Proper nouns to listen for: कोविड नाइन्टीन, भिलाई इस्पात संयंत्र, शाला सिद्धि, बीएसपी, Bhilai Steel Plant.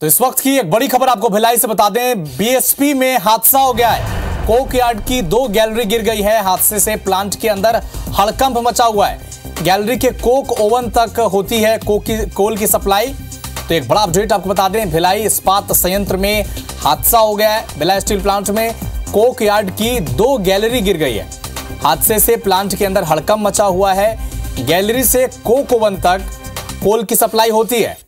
तो इस वक्त की एक बड़ी खबर आपको भिलाई से बता दें, बीएसपी में हादसा हो गया है। कोक यार्ड की 2 गैलरी गिर गई है। हादसे से प्लांट के अंदर हड़कंप मचा हुआ है। गैलरी के कोक ओवन तक होती है कोल की सप्लाई। तो एक बड़ा अपडेट आपको बता दें, भिलाई इस्पात संयंत्र में हादसा हो गया है। भिलाई स्टील प्लांट में कोक यार्ड की 2 गैलरी गिर गई है। हादसे से प्लांट के अंदर हड़कंप मचा हुआ है। गैलरी से कोक ओवन तक कोल की सप्लाई होती है।